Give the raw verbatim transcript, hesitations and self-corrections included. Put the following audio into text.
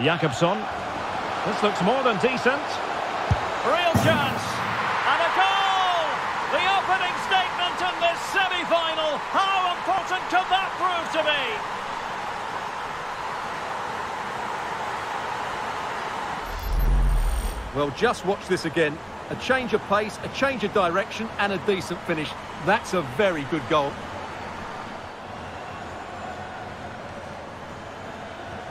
Jakobsson. This looks more than decent. Real chance. And a goal! The opening statement in this semi-final. How important could that prove to be? Well, just watch this again. A change of pace, a change of direction, and a decent finish. That's a very good goal.